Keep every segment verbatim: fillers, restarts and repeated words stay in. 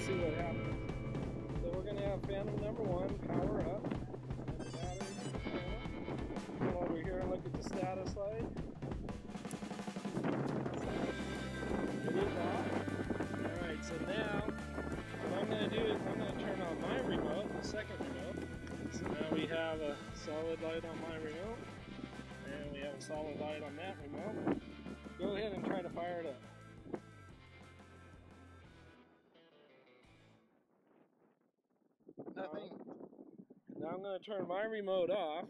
and see what happens. So we're going to have Phantom number one power up. And the battery. Come over here and look at the status light. It is off. Alright, so now what I'm going to do is I'm going to turn on my remote, the second remote. So now we have a solid light on my remote. And we have a solid light on that remote. Go ahead and try to fire it up. Nothing. Um, now I'm going to turn my remote off.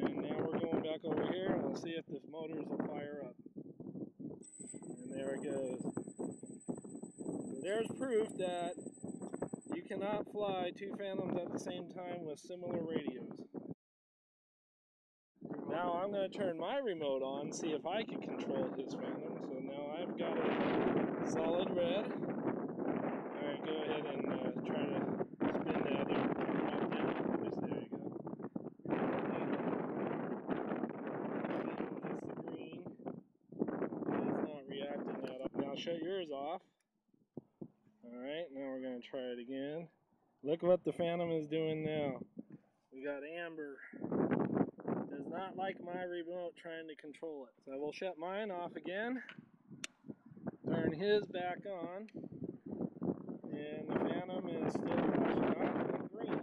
And now we're going back over here and we'll see if the motors will fire up. And there it goes. So there's proof that you cannot fly two Phantoms at the same time with similar radios. Now I'm going to turn my remote on, see if I can control his Phantom. So now I've got a solid red. Alright, go ahead and uh, try to spin the other. There you go. That's the green. It's not reacting at all. Now shut yours off. Alright, now we're going to try it again. Look what the Phantom is doing now. We got amber. Does not like my remote trying to control it. So I will shut mine off again, turn his back on, and the Phantom is still flashing off and green.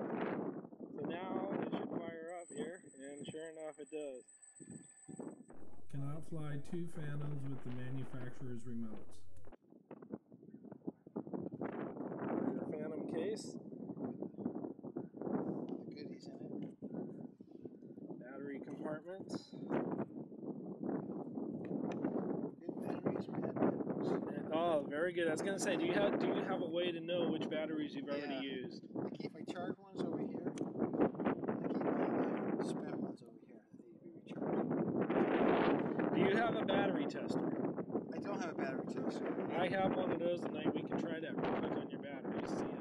So now it should fire up here, and sure enough it does. Cannot fly two Phantoms with the manufacturer's remotes. Your Phantom case. The goodies in it. Battery compartments. Good batteries or bad batteries? Oh, very good. I was going to say, do you have do you have a way to know which batteries you've yeah. already used? I keep my charged ones over here. I keep my uh, spent ones over here. They need to be recharged. Do you have a battery tester? I don't have a battery tester. I have one of those tonight. We can try that real quick on your batteries.